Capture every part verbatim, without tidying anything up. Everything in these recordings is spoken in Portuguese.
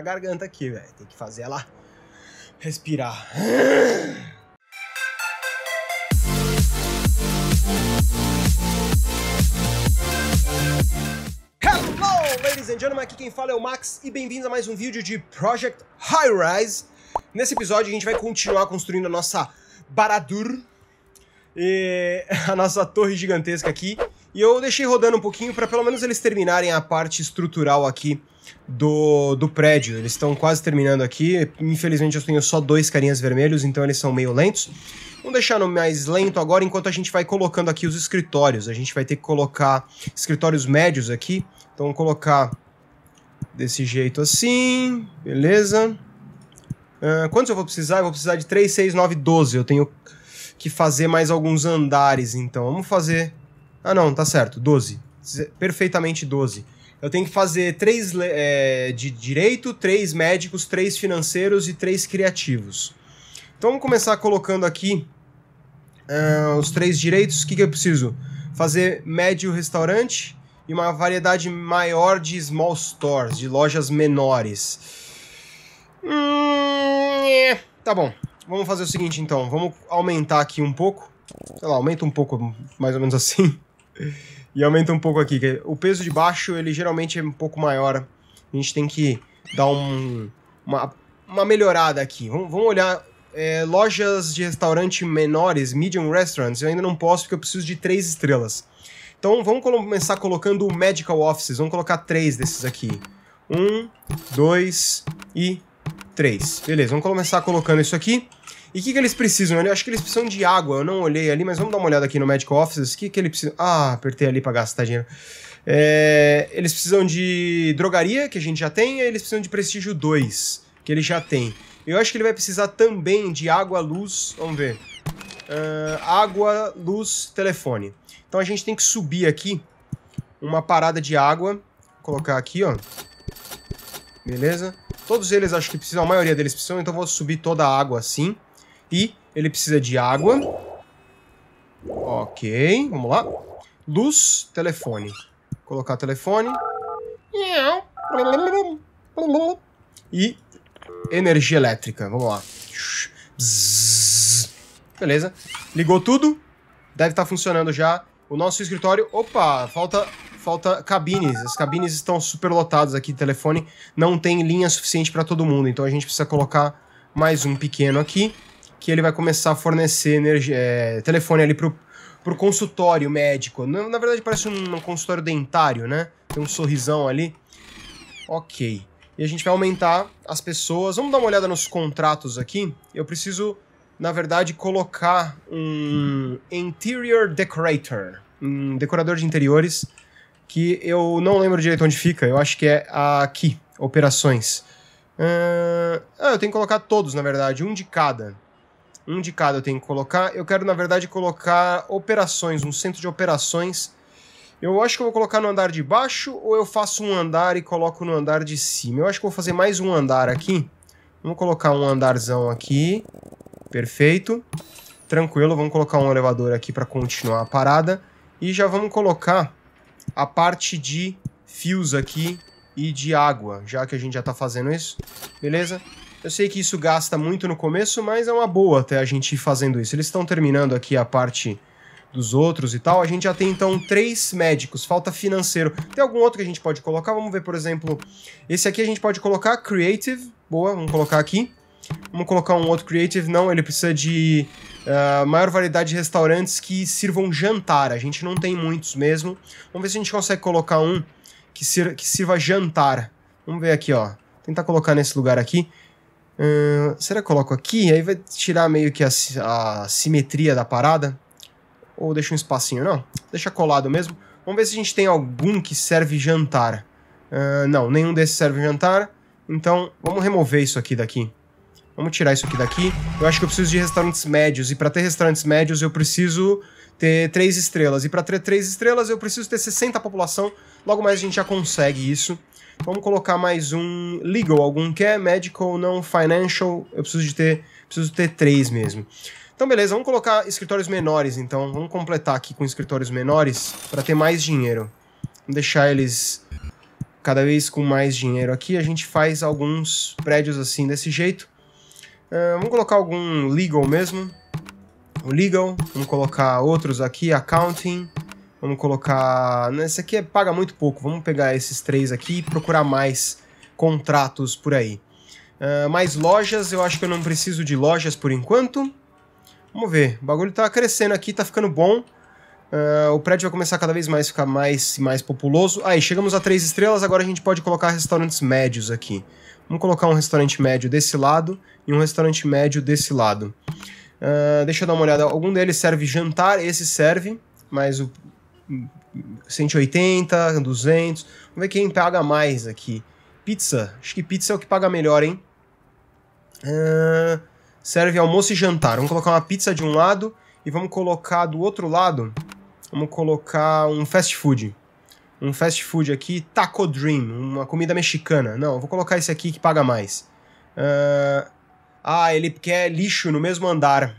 a garganta aqui, velho. Tem que fazer ela respirar. Hello, ladies and gentlemen. Aqui quem fala é o Max e bem-vindos a mais um vídeo de Project Highrise. Nesse episódio a gente vai continuar construindo a nossa Baradur, e a nossa torre gigantesca aqui. E eu deixei rodando um pouquinho para pelo menos eles terminarem a parte estrutural aqui do, do prédio. Eles estão quase terminando aqui. Infelizmente eu tenho só dois carinhas vermelhos, então eles são meio lentos. Vamos deixar no mais lento agora, enquanto a gente vai colocando aqui os escritórios. A gente vai ter que colocar escritórios médios aqui. Então vamos colocar desse jeito assim, beleza. Uh, quantos eu vou precisar? Eu vou precisar de três, seis, nove, doze. Eu tenho que fazer mais alguns andares, então vamos fazer... Ah, não, tá certo, doze. Perfeitamente doze. Eu tenho que fazer três é, de direito, três médicos, três financeiros e três criativos. Então vamos começar colocando aqui uh, os três direitos. O que, que eu preciso? Fazer médio restaurante e uma variedade maior de small stores, de lojas menores. Hum, é. Tá bom, vamos fazer o seguinte então. Vamos aumentar aqui um pouco. Sei lá, aumenta um pouco, mais ou menos assim. E aumenta um pouco aqui. Que o peso de baixo, ele geralmente é um pouco maior. A gente tem que dar um, uma, uma melhorada aqui. Vamos, vamos olhar é, lojas de restaurante menores, medium restaurants. Eu ainda não posso porque eu preciso de três estrelas. Então vamos começar colocando medical offices. Vamos colocar três desses aqui. Um, dois e três. Beleza, vamos começar colocando isso aqui. E o que, que eles precisam? Eu acho que eles precisam de água, eu não olhei ali, mas vamos dar uma olhada aqui no Medical Offices. O que, que ele precisa? Ah, apertei ali pra gastar dinheiro. É, eles precisam de drogaria, que a gente já tem, e eles precisam de Prestígio dois, que ele já tem. Eu acho que ele vai precisar também de água, luz, vamos ver. Uh, água, luz, telefone. Então a gente tem que subir aqui uma parada de água, vou colocar aqui, ó. Beleza? Todos eles acho que precisam, a maioria deles precisam, então vou subir toda a água assim. E ele precisa de água. Ok, vamos lá. Luz, telefone. Colocar telefone. E energia elétrica, vamos lá. Beleza, ligou tudo. Deve estar funcionando já. O nosso escritório, opa, falta, falta cabines. As cabines estão super lotadas aqui de telefone. Não tem linha suficiente para todo mundo, então a gente precisa colocar mais um pequeno aqui, que ele vai começar a fornecer energia, é, telefone ali pro, pro consultório médico. Na, na verdade parece um, um consultório dentário, né? Tem um sorrisão ali. Ok. E a gente vai aumentar as pessoas. Vamos dar uma olhada nos contratos aqui. Eu preciso, na verdade, colocar um interior decorator. Um decorador de interiores, que eu não lembro direito onde fica. Eu acho que é aqui, operações. Uh, ah, eu tenho que colocar todos, na verdade. Um de cada. Um de cada eu tenho que colocar. Eu quero, na verdade, colocar operações, um centro de operações. Eu acho que eu vou colocar no andar de baixo, ou eu faço um andar e coloco no andar de cima. Eu acho que eu vou fazer mais um andar aqui. Vamos colocar um andarzão aqui. Perfeito. Tranquilo, vamos colocar um elevador aqui para continuar a parada. E já vamos colocar a parte de fios aqui e de água, já que a gente já tá fazendo isso. Beleza? Eu sei que isso gasta muito no começo, mas é uma boa até a gente ir fazendo isso. Eles estão terminando aqui a parte dos outros e tal. A gente já tem, então, três médicos. Falta financeiro. Tem algum outro que a gente pode colocar? Vamos ver, por exemplo... Esse aqui a gente pode colocar Creative. Boa, vamos colocar aqui. Vamos colocar um outro Creative. Não, ele precisa de uh, maior variedade de restaurantes que sirvam jantar. A gente não tem muitos mesmo. Vamos ver se a gente consegue colocar um que sirva, que sirva jantar. Vamos ver aqui, ó. Tentar colocar nesse lugar aqui. Uh, será que eu coloco aqui? Aí vai tirar meio que a, a simetria da parada. Ou deixa um espacinho, não. Deixa colado mesmo. Vamos ver se a gente tem algum que serve jantar. Uh, não, nenhum desses serve jantar. Então, vamos remover isso aqui daqui. Vamos tirar isso aqui daqui. Eu acho que eu preciso de restaurantes médios. E para ter restaurantes médios, eu preciso ter três estrelas. E para ter três estrelas, eu preciso ter sessenta população. Logo mais a gente já consegue isso. Vamos colocar mais um legal, algum quer, medical, não, financial, eu preciso de ter, preciso ter três mesmo. Então beleza, vamos colocar escritórios menores então, vamos completar aqui com escritórios menores para ter mais dinheiro. Vamos deixar eles cada vez com mais dinheiro aqui, a gente faz alguns prédios assim, desse jeito. Uh, vamos colocar algum legal mesmo. O legal, vamos colocar outros aqui, accounting. Vamos colocar... Esse aqui é, paga muito pouco. Vamos pegar esses três aqui e procurar mais contratos por aí. Uh, mais lojas, eu acho que eu não preciso de lojas por enquanto. Vamos ver, o bagulho tá crescendo aqui, tá ficando bom. Uh, o prédio vai começar cada vez mais a ficar mais e mais populoso. Aí, chegamos a três estrelas, agora a gente pode colocar restaurantes médios aqui. Vamos colocar um restaurante médio desse lado e um restaurante médio desse lado. Uh, deixa eu dar uma olhada. Algum deles serve jantar, esse serve, mas o cento e oitenta, duzentos. Vamos ver quem paga mais aqui. Pizza. Acho que pizza é o que paga melhor, hein? Uh, serve almoço e jantar. Vamos colocar uma pizza de um lado e vamos colocar do outro lado. Vamos colocar um fast food. Um fast food aqui, Taco Dream, uma comida mexicana. Não, eu vou colocar esse aqui que paga mais. Uh, ah, ele quer lixo no mesmo andar.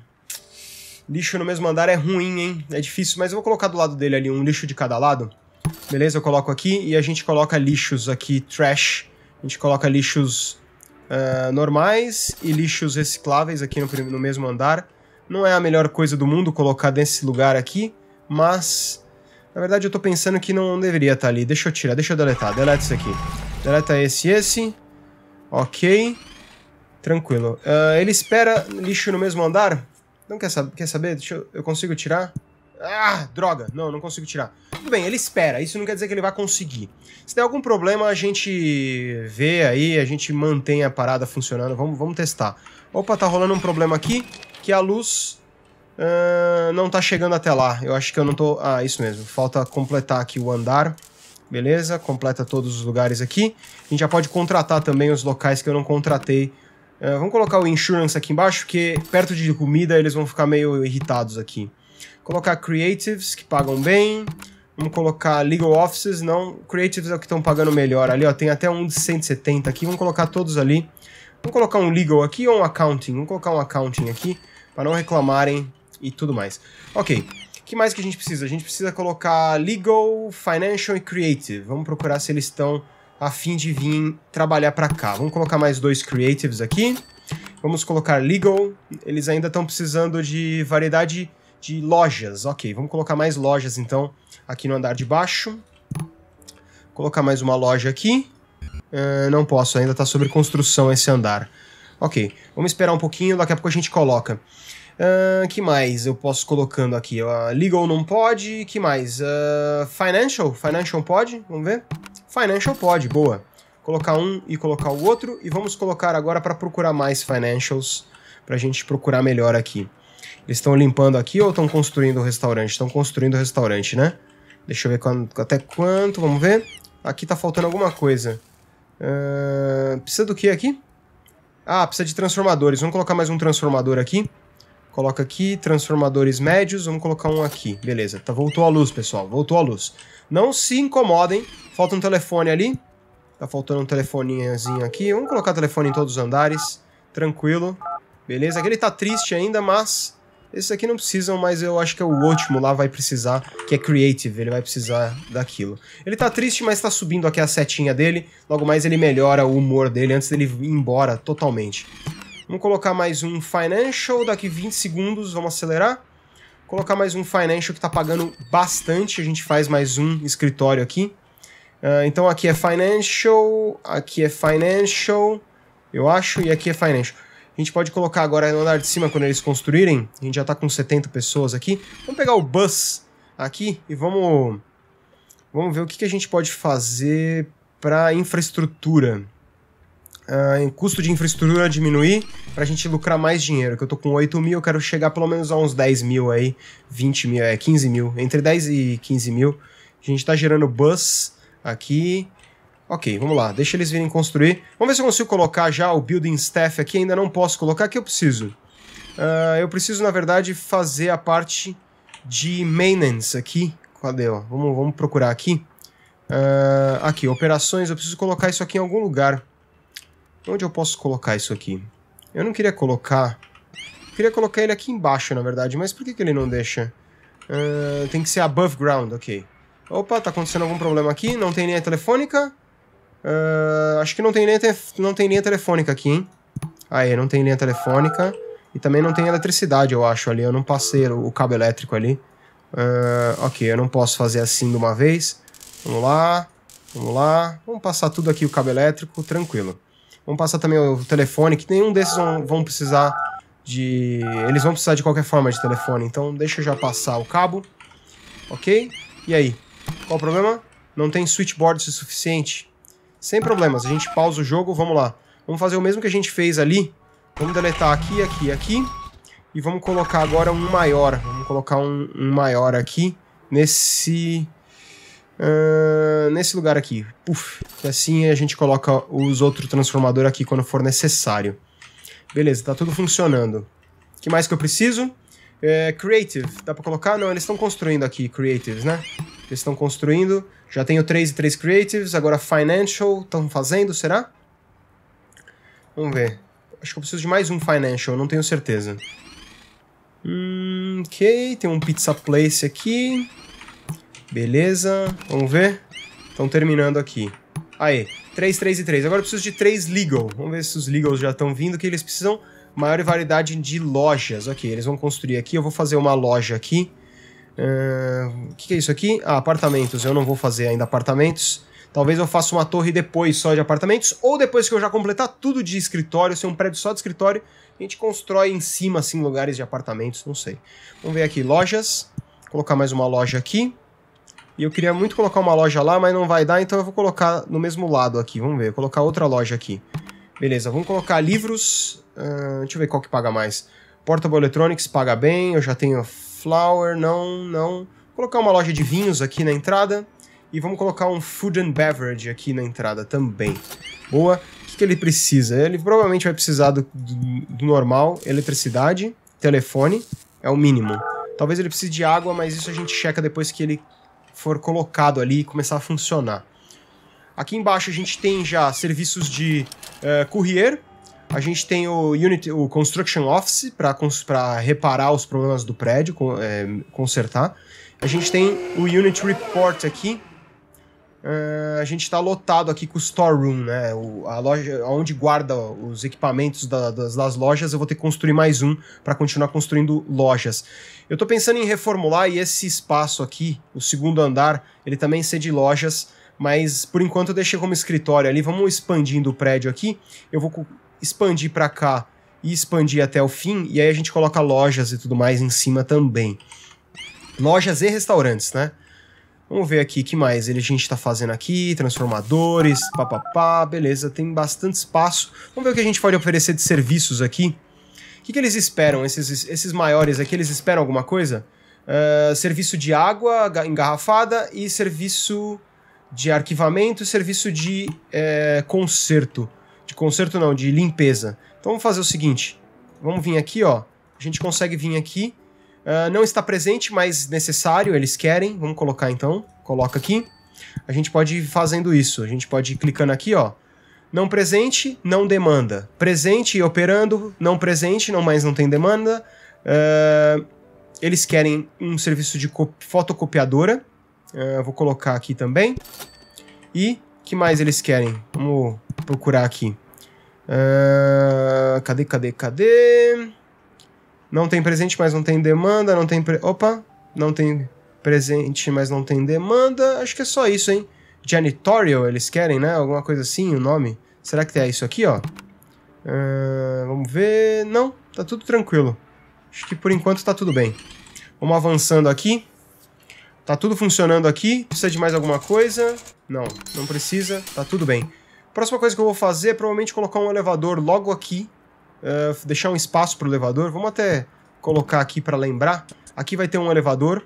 Lixo no mesmo andar é ruim, hein? É difícil, mas eu vou colocar do lado dele ali um lixo de cada lado. Beleza, eu coloco aqui e a gente coloca lixos aqui, trash. A gente coloca lixos uh, normais e lixos recicláveis aqui no, no mesmo andar. Não é a melhor coisa do mundo colocar nesse lugar aqui, mas... Na verdade eu tô pensando que não deveria estar ali. Deixa eu tirar, deixa eu deletar. Deleta isso aqui. Deleta esse e esse. Ok. Tranquilo. Uh, ele espera lixo no mesmo andar? Não quer, sab quer saber? Deixa eu... eu consigo tirar? Ah, droga. Não, não consigo tirar. Tudo bem, ele espera. Isso não quer dizer que ele vai conseguir. Se der algum problema, a gente vê aí, a gente mantém a parada funcionando. Vamos, vamos testar. Opa, tá rolando um problema aqui, que a luz... Uh, não tá chegando até lá. Eu acho que eu não tô... Ah, isso mesmo. Falta completar aqui o andar. Beleza, completa todos os lugares aqui. A gente já pode contratar também os locais que eu não contratei. Uh, vamos colocar o insurance aqui embaixo, porque perto de comida eles vão ficar meio irritados aqui. Colocar creatives, que pagam bem. Vamos colocar legal offices, não. Creatives é o que estão pagando melhor ali, ó. Tem até um de cento e setenta aqui. Vamos colocar todos ali. Vamos colocar um legal aqui ou um accounting? Vamos colocar um accounting aqui, para não reclamarem e tudo mais. Ok, o que mais que a gente precisa? A gente precisa colocar legal, financial e creative. Vamos procurar se eles estão a fim de vir trabalhar para cá. Vamos colocar mais dois creatives aqui. Vamos colocar legal. Eles ainda estão precisando de variedade de lojas. Ok, vamos colocar mais lojas então aqui no andar de baixo. Colocar mais uma loja aqui. Uh, não posso, ainda está sobre construção esse andar. Ok, vamos esperar um pouquinho, daqui a pouco a gente coloca. Uh, que mais eu posso colocando aqui? Uh, legal não pode, que mais? Uh, financial, financial pode, vamos ver? Financial pode, boa. Colocar um e colocar o outro, e vamos colocar agora para procurar mais financials, para a gente procurar melhor aqui. Eles estão limpando aqui ou estão construindo o restaurante? Estão construindo o restaurante, né? Deixa eu ver quando, até quanto, vamos ver. Aqui tá faltando alguma coisa. Uh, precisa do que aqui? Ah, precisa de transformadores, vamos colocar mais um transformador aqui. Coloca aqui, transformadores médios, vamos colocar um aqui. Beleza, tá, voltou a luz, pessoal, voltou a luz. Não se incomodem, falta um telefone ali. Tá faltando um telefoninhozinho aqui. Vamos colocar telefone em todos os andares, tranquilo. Beleza, aquele tá triste ainda, mas... Esses aqui não precisam, mas eu acho que é o último lá vai precisar, que é creative, ele vai precisar daquilo. Ele tá triste, mas tá subindo aqui a setinha dele. Logo mais ele melhora o humor dele antes dele ir embora totalmente. Vamos colocar mais um financial, daqui vinte segundos, vamos acelerar. Colocar mais um financial que tá pagando bastante, a gente faz mais um escritório aqui. Uh, então aqui é financial, aqui é financial, eu acho, e aqui é financial. A gente pode colocar agora no andar de cima quando eles construírem, a gente já tá com setenta pessoas aqui. Vamos pegar o bus aqui e vamos, vamos ver o que, que a gente pode fazer para infraestrutura. Uh, em custo de infraestrutura diminuir pra gente lucrar mais dinheiro, que eu tô com oito mil, eu quero chegar pelo menos a uns dez mil aí, vinte mil, é, quinze mil, entre dez e quinze mil, a gente tá gerando bus aqui. Ok, vamos lá, deixa eles virem construir, vamos ver se eu consigo colocar já o building staff aqui, ainda não posso colocar, que eu preciso, uh, eu preciso na verdade fazer a parte de maintenance aqui, cadê, ó, vamos, vamos procurar aqui, uh, aqui, operações, eu preciso colocar isso aqui em algum lugar. Onde eu posso colocar isso aqui? Eu não queria colocar... Eu queria colocar ele aqui embaixo, na verdade. Mas por que, que ele não deixa? Uh, tem que ser above ground, ok. Opa, tá acontecendo algum problema aqui. Não tem linha telefônica. Uh, acho que não tem, linha não tem linha telefônica aqui, hein? Aí, não tem linha telefônica. E também não tem eletricidade, eu acho, ali. Eu não passei o cabo elétrico ali. Uh, ok, eu não posso fazer assim de uma vez. Vamos lá. Vamos lá. Vamos passar tudo aqui o cabo elétrico, tranquilo. Vamos passar também o telefone, que nenhum desses vão, vão precisar de... Eles vão precisar de qualquer forma de telefone. Então, deixa eu já passar o cabo. Ok? E aí? Qual o problema? Não tem switchboard o suficiente. Sem problemas. A gente pausa o jogo. Vamos lá. Vamos fazer o mesmo que a gente fez ali. Vamos deletar aqui, aqui, aqui. E vamos colocar agora um maior. Vamos colocar um, um maior aqui. Nesse... Uh, nesse lugar aqui. Puf. E assim a gente coloca os outros transformadores aqui quando for necessário. Beleza, tá tudo funcionando. O que mais que eu preciso? É, creative. Dá pra colocar? Não, eles estão construindo aqui. Creatives, né? Eles estão construindo. Já tenho três e três creatives. Agora financial. Estão fazendo, será? Vamos ver. Acho que eu preciso de mais um financial. Não tenho certeza. Hum, ok. Tem um pizza place aqui. Beleza. Vamos ver. Estão terminando aqui. Aê. três, três e três. Agora eu preciso de três legal. Vamos ver se os legals já estão vindo. Que eles precisam... Maior variedade de lojas. Ok, eles vão construir aqui. Eu vou fazer uma loja aqui. O uh, que, que é isso aqui? Ah, apartamentos. Eu não vou fazer ainda apartamentos. Talvez eu faça uma torre depois só de apartamentos. Ou depois que eu já completar tudo de escritório. Se é um prédio só de escritório, a gente constrói em cima, assim, lugares de apartamentos. Não sei. Vamos ver aqui. Lojas. Vou colocar mais uma loja aqui. E eu queria muito colocar uma loja lá, mas não vai dar. Então eu vou colocar no mesmo lado aqui. Vamos ver. Vou colocar outra loja aqui. Beleza, vamos colocar livros... Uh, deixa eu ver qual que paga mais. Portable Electronics paga bem, eu já tenho flower, não, não. Vou colocar uma loja de vinhos aqui na entrada. E vamos colocar um food and beverage aqui na entrada também. Boa. O que, que ele precisa? Ele provavelmente vai precisar do, do, do normal, eletricidade, telefone, é o mínimo. Talvez ele precise de água, mas isso a gente checa depois que ele for colocado ali e começar a funcionar. Aqui embaixo a gente tem já serviços de uh, courier. A gente tem o, unit, o Construction Office para reparar os problemas do prédio, é, consertar. A gente tem o Unit Report aqui. Uh, a gente está lotado aqui com o Store Room, né? O, a loja onde guarda os equipamentos da, das, das lojas. Eu vou ter que construir mais um para continuar construindo lojas. Eu estou pensando em reformular e esse espaço aqui, o segundo andar, ele também ser de lojas. Mas por enquanto eu deixei como escritório ali. Vamos expandindo o prédio aqui. Eu vou... expandir para cá e expandir até o fim, e aí a gente coloca lojas e tudo mais em cima também. Lojas e restaurantes, né? Vamos ver aqui o que mais a gente está fazendo aqui, transformadores, papapá, beleza, tem bastante espaço. Vamos ver o que a gente pode oferecer de serviços aqui. O que, que eles esperam, esses, esses maiores aqui, eles esperam alguma coisa? Uh, serviço de água engarrafada e serviço de arquivamento, serviço de é, conserto. De conserto não, de limpeza. Então vamos fazer o seguinte, vamos vir aqui, ó. A gente consegue vir aqui. Uh, não está presente, mas necessário, eles querem. Vamos colocar então, coloca aqui. A gente pode ir fazendo isso, a gente pode ir clicando aqui, ó. Não presente, não demanda. Presente e operando, não presente, não mais não tem demanda. Uh, eles querem um serviço de fotocopiadora. Uh, vou colocar aqui também. E o que mais eles querem? Vamos procurar aqui. Uh, cadê, cadê, cadê? Não tem presente, mas não tem demanda. Não tem... Pre... Opa! Não tem presente, mas não tem demanda. Acho que é só isso, hein? Janitorial, eles querem, né? Alguma coisa assim, o nome. Será que é isso aqui, ó? Uh, vamos ver... Não, tá tudo tranquilo. Acho que por enquanto tá tudo bem. Vamos avançando aqui. Tá tudo funcionando aqui. Precisa de mais alguma coisa? Não, não precisa. Tá tudo bem. Próxima coisa que eu vou fazer é provavelmente colocar um elevador logo aqui. Uh, deixar um espaço para o elevador. Vamos até colocar aqui para lembrar. Aqui vai ter um elevador.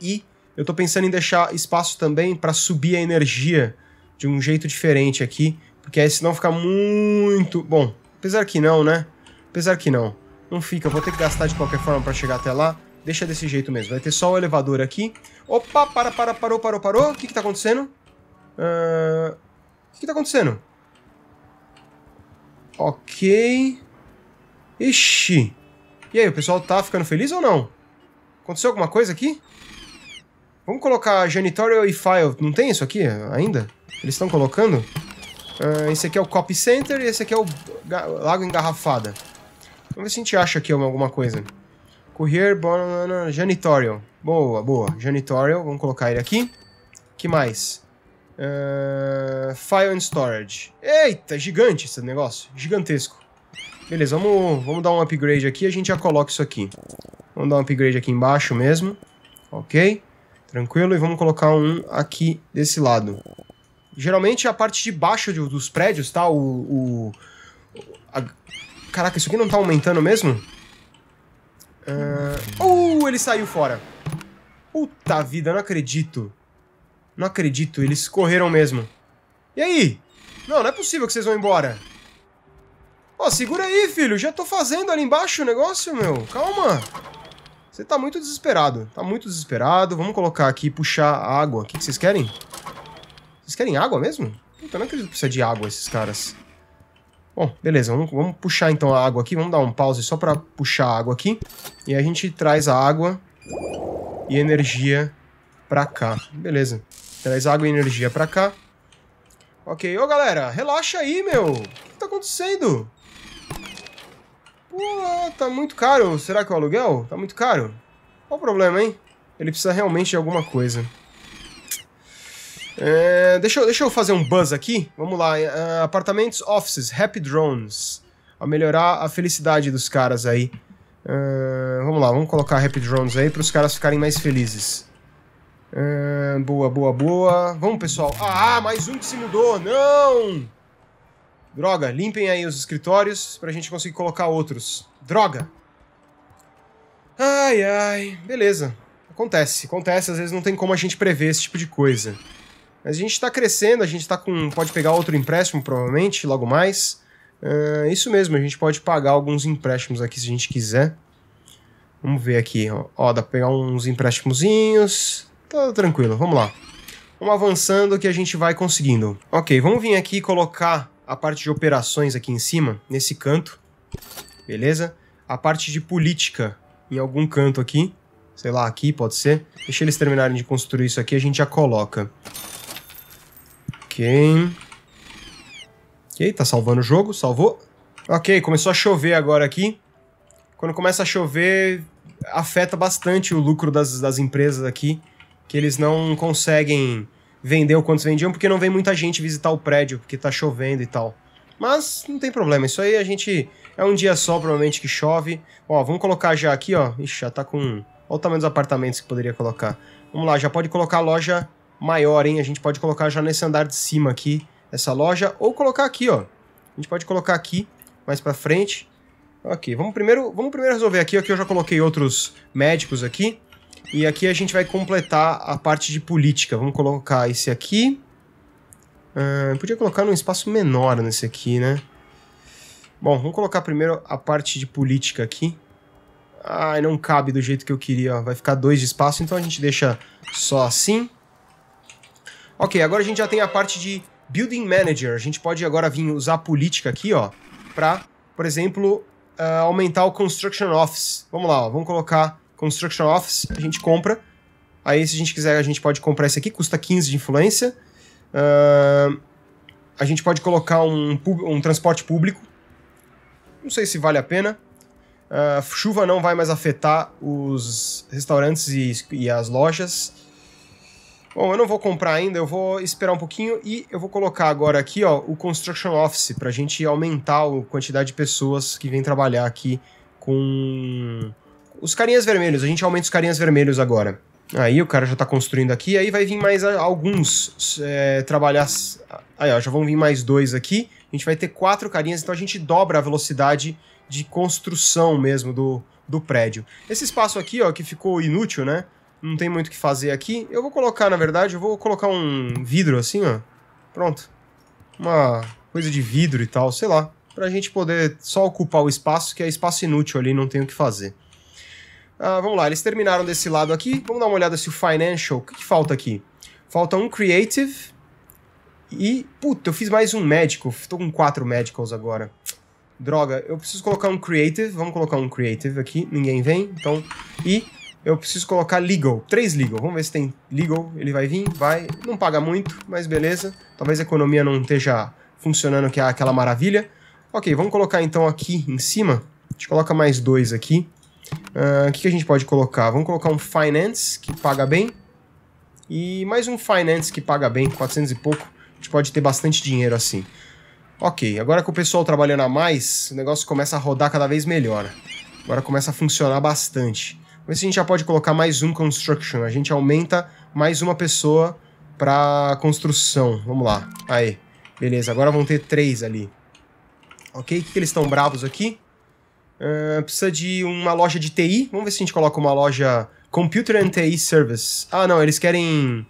E eu estou pensando em deixar espaço também para subir a energia de um jeito diferente aqui. Porque aí senão fica muito... Bom, apesar que não, né? Apesar que não. Não fica. Eu vou ter que gastar de qualquer forma para chegar até lá. Deixa desse jeito mesmo. Vai ter só o elevador aqui. Opa, para, para, parou, parou, parou. O que que tá acontecendo? Ahn... Uh... O que tá acontecendo? Ok. Ixi. E aí, o pessoal tá ficando feliz ou não? Aconteceu alguma coisa aqui? Vamos colocar janitorial e file. Não tem isso aqui ainda? Eles estão colocando? Uh, esse aqui é o copy center e esse aqui é o lago engarrafada. Vamos ver se a gente acha aqui alguma coisa. Courier, banana, janitorial. Boa, boa. Janitorial, vamos colocar ele aqui. Que mais? Uh, file and storage. Eita, gigante esse negócio. Gigantesco. Beleza, vamos, vamos dar um upgrade aqui e a gente já coloca isso aqui. Vamos dar um upgrade aqui embaixo mesmo. Ok. Tranquilo. E vamos colocar um aqui desse lado. Geralmente a parte de baixo de, dos prédios, tá? O... o a... Caraca, isso aqui não tá aumentando mesmo? Uh... uh, ele saiu fora. Puta vida, não acredito. Não acredito, eles correram mesmo. E aí? Não, não é possível que vocês vão embora. Ó, segura aí, filho. Já tô fazendo ali embaixo o negócio, meu. Calma. Você tá muito desesperado. Tá muito desesperado. Vamos colocar aqui, puxar a água. O que, que vocês querem? Vocês querem água mesmo? Puta, não acredito que precisa de água esses caras. Bom, beleza. Vamos, vamos puxar então a água aqui. Vamos dar um pause só pra puxar a água aqui. E a gente traz a água e energia pra cá. Beleza. Traz água e energia pra cá. Ok. Ô, galera, relaxa aí, meu. O que tá acontecendo? Pô, tá muito caro. Será que é o aluguel? Tá muito caro? Qual o problema, hein? Ele precisa realmente de alguma coisa. É, deixa, eu, deixa eu fazer um buzz aqui. Vamos lá. Uh, apartamentos, offices, happy drones. A melhorar a felicidade dos caras aí. Uh, vamos lá, vamos colocar happy drones aí para os caras ficarem mais felizes. Uh, boa, boa, boa. Vamos, pessoal. Ah, mais um que se mudou. Não! Droga, limpem aí os escritórios pra gente conseguir colocar outros. Droga! Ai, ai. Beleza. Acontece. Acontece. Às vezes não tem como a gente prever esse tipo de coisa. Mas a gente tá crescendo. A gente tá com... Pode pegar outro empréstimo, provavelmente, logo mais. Uh, isso mesmo. A gente pode pagar alguns empréstimos aqui se a gente quiser. Vamos ver aqui, ó. Ó, dá pra pegar uns empréstimos. Tá tranquilo, vamos lá. Vamos avançando que a gente vai conseguindo. Ok, vamos vir aqui e colocar a parte de operações aqui em cima, nesse canto. Beleza? A parte de política em algum canto aqui. Sei lá, aqui pode ser. Deixa eles terminarem de construir isso aqui, a gente já coloca. Ok. Ok, tá salvando o jogo, salvou. Ok, começou a chover agora aqui. Quando começa a chover, afeta bastante o lucro das, das empresas aqui, que eles não conseguem vender o quanto vendiam, porque não vem muita gente visitar o prédio, porque tá chovendo e tal. Mas não tem problema, isso aí a gente... É um dia só, provavelmente, que chove. Ó, vamos colocar já aqui, ó. Ixi, já tá com... Olha o tamanho dos apartamentos que poderia colocar. Vamos lá, já pode colocar a loja maior, hein? A gente pode colocar já nesse andar de cima aqui, essa loja, ou colocar aqui, ó. A gente pode colocar aqui, mais pra frente. Ok, vamos primeiro, vamos primeiro resolver aqui. Aqui eu já coloquei outros médicos aqui. E aqui a gente vai completar a parte de política. Vamos colocar esse aqui. Uh, podia colocar num espaço menor nesse aqui, né? Bom, vamos colocar primeiro a parte de política aqui. Ai, não cabe do jeito que eu queria, ó. Vai ficar dois de espaço, então a gente deixa só assim. Ok, agora a gente já tem a parte de Building Manager. A gente pode agora vir usar a política aqui, ó, pra, por exemplo... Uh, aumentar o Construction Office. Vamos lá, ó, vamos colocar Construction Office, a gente compra. Aí, se a gente quiser, a gente pode comprar esse aqui, custa quinze de influência. Uh, a gente pode colocar um, um transporte público. Não sei se vale a pena. Uh, chuva não vai mais afetar os restaurantes e, e as lojas. Bom, eu não vou comprar ainda, eu vou esperar um pouquinho e eu vou colocar agora aqui, ó, o Construction Office, pra gente aumentar a quantidade de pessoas que vêm trabalhar aqui com os carinhas vermelhos. A gente aumenta os carinhas vermelhos agora. Aí o cara já tá construindo aqui, aí vai vir mais alguns é, trabalhar... Aí, ó, já vão vir mais dois aqui. A gente vai ter quatro carinhas, então a gente dobra a velocidade de construção mesmo do, do prédio. Esse espaço aqui, ó, que ficou inútil, né? Não tem muito o que fazer aqui. Eu vou colocar, na verdade, eu vou colocar um vidro assim, ó. Pronto. Uma coisa de vidro e tal, sei lá. Pra gente poder só ocupar o espaço, que é espaço inútil ali, não tem o que fazer. Ah, vamos lá, eles terminaram desse lado aqui. Vamos dar uma olhada se o financial... O que, que falta aqui? Falta um creative. E... Puta, eu fiz mais um médico. Tô com quatro médicos agora. Droga, eu preciso colocar um creative. Vamos colocar um creative aqui. Ninguém vem, então... E... Eu preciso colocar legal, três legal. Vamos ver se tem legal, ele vai vir, vai. Não paga muito, mas beleza. Talvez a economia não esteja funcionando, que é aquela maravilha. Ok, vamos colocar então aqui em cima. A gente coloca mais dois aqui. O uh, que, que a gente pode colocar? Vamos colocar um finance, que paga bem. E mais um finance, que paga bem, quatrocentos e pouco. A gente pode ter bastante dinheiro assim. Ok, agora com o pessoal trabalhando a mais, o negócio começa a rodar cada vez melhor. Agora começa a funcionar bastante. Vamos ver se a gente já pode colocar mais um construction. A gente aumenta mais uma pessoa para construção. Vamos lá. Aí. Beleza, agora vão ter três ali. Ok, o que, que eles estão bravos aqui? Uh, precisa de uma loja de T I. Vamos ver se a gente coloca uma loja Computer and T I Service. Ah, não, eles querem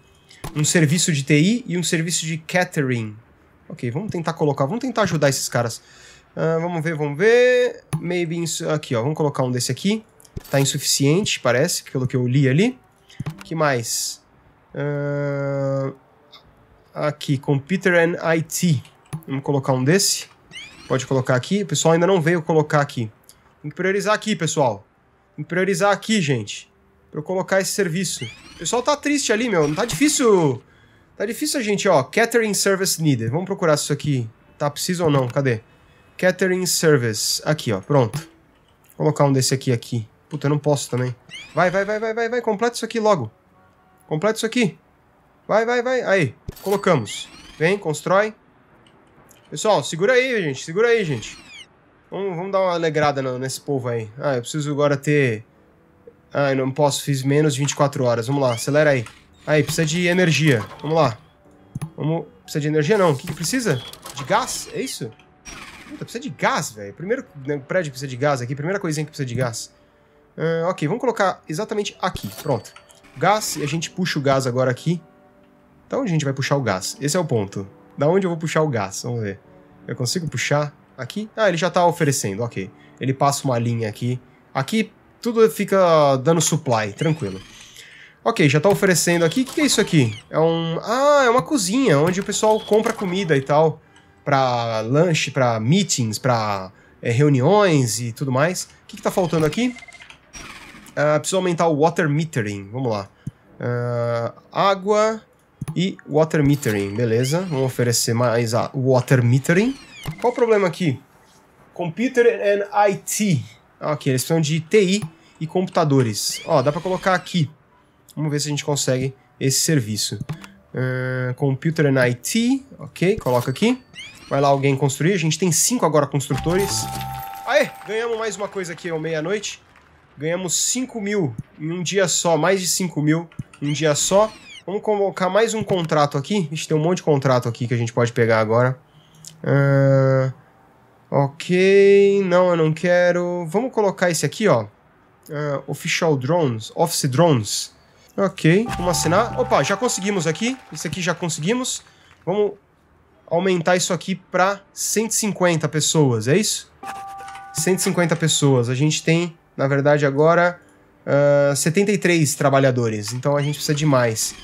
um serviço de T I e um serviço de catering. Ok, vamos tentar colocar, vamos tentar ajudar esses caras. Uh, vamos ver, vamos ver. Maybe. Aqui, ó, vamos colocar um desse aqui. Tá insuficiente, parece, pelo que eu li ali. Que mais? Uh, aqui, Computer and I T. Vamos colocar um desse. Pode colocar aqui. O pessoal ainda não veio colocar aqui. Tem que priorizar aqui, pessoal. Tem que priorizar aqui, gente. Pra eu colocar esse serviço. O pessoal tá triste ali, meu. Não tá difícil. Tá difícil, gente, ó. Catering Service Needed. Vamos procurar se isso aqui tá preciso ou não. Cadê? Catering Service. Aqui, ó. Pronto. Vou colocar um desse aqui aqui. Puta, eu não posso também. Vai, vai, vai, vai, vai, vai. Completa isso aqui logo. Completa isso aqui. Vai, vai, vai. Aí. Colocamos. Vem, constrói. Pessoal, segura aí, gente. Segura aí, gente. Vamos, vamos dar uma alegrada no, nesse povo aí. Ah, eu preciso agora ter... Ah, eu não posso. Fiz menos de vinte e quatro horas. Vamos lá. Acelera aí. Aí, precisa de energia. Vamos lá. Vamos... Precisa de energia, não. O que, que precisa? De gás? É isso? Puta, precisa de gás, velho. Primeiro prédio precisa de gás aqui. Primeira coisinha que precisa de gás. Uh, ok, vamos colocar exatamente aqui. Pronto. Gás. E a gente puxa o gás agora aqui. Da onde a gente vai puxar o gás? Esse é o ponto. Da onde eu vou puxar o gás? Vamos ver. Eu consigo puxar aqui? Ah, ele já tá oferecendo. Ok. Ele passa uma linha aqui. Aqui tudo fica dando supply. Tranquilo. Ok, já tá oferecendo aqui. O que, que é isso aqui? É um... Ah, é uma cozinha, onde o pessoal compra comida e tal. Pra lanche, pra meetings, pra é, reuniões e tudo mais. O que, que tá faltando aqui? Uh, preciso aumentar o water metering. Vamos lá. Uh, água e water metering. Beleza. Vamos oferecer mais a water metering. Qual o problema aqui? Computer and I T. Ok, eles precisam de T I e computadores. Ó, dá pra colocar aqui. Vamos ver se a gente consegue esse serviço. Uh, Computer and I T. Ok, coloca aqui. Vai lá alguém construir. A gente tem cinco agora construtores. Aê, ganhamos mais uma coisa aqui ao meia-noite. Ganhamos cinco mil em um dia só. Mais de cinco mil em um dia só. Vamos colocar mais um contrato aqui. Ixi, tem um monte de contrato aqui que a gente pode pegar agora. Uh, ok, não, eu não quero. Vamos colocar esse aqui, ó. Uh, Official Drones. Office Drones. Ok, vamos assinar. Opa, já conseguimos aqui. Isso aqui já conseguimos. Vamos aumentar isso aqui para cento e cinquenta pessoas, é isso? cento e cinquenta pessoas. A gente tem, na verdade, agora uh, setenta e três trabalhadores. Então a gente precisa de mais.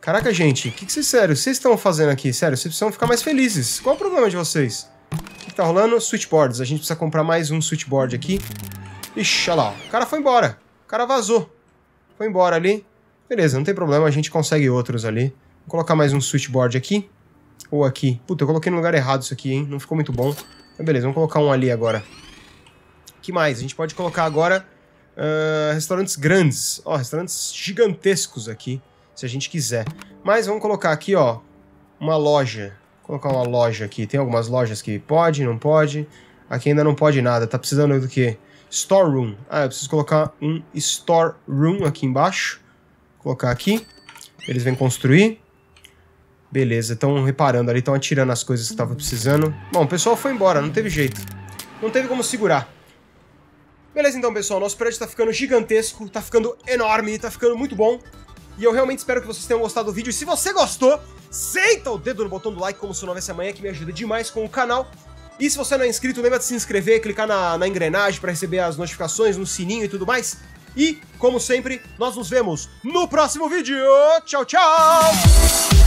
Caraca, gente, o que, que vocês, sério, vocês estão fazendo aqui? Sério, vocês precisam ficar mais felizes. Qual é o problema de vocês? O que, que tá rolando? Switchboards. A gente precisa comprar mais um switchboard aqui. Ixi, olha lá. O cara foi embora. O cara vazou. Foi embora ali. Beleza, não tem problema, a gente consegue outros ali. Vou colocar mais um switchboard aqui. Ou aqui. Puta, eu coloquei no lugar errado isso aqui, hein? Não ficou muito bom. Mas beleza, vamos colocar um ali agora. O que mais? A gente pode colocar agora uh, restaurantes grandes. Ó, restaurantes gigantescos aqui, se a gente quiser. Mas vamos colocar aqui, ó, uma loja. Vou colocar uma loja aqui. Tem algumas lojas que pode, não pode. Aqui ainda não pode nada. Tá precisando do quê? Store room. Ah, eu preciso colocar um store room aqui embaixo. Colocar aqui. Eles vêm construir. Beleza, estão reparando ali, estão atirando as coisas que estavam precisando. Bom, o pessoal foi embora, não teve jeito. Não teve como segurar. Beleza então, pessoal, nosso prédio tá ficando gigantesco, tá ficando enorme, tá ficando muito bom. E eu realmente espero que vocês tenham gostado do vídeo. E se você gostou, senta o dedo no botão do like, como se não houvesse amanhã, que me ajuda demais com o canal. E se você não é inscrito, lembra de se inscrever, clicar na, na engrenagem para receber as notificações, no sininho e tudo mais. E, como sempre, nós nos vemos no próximo vídeo. Tchau, tchau!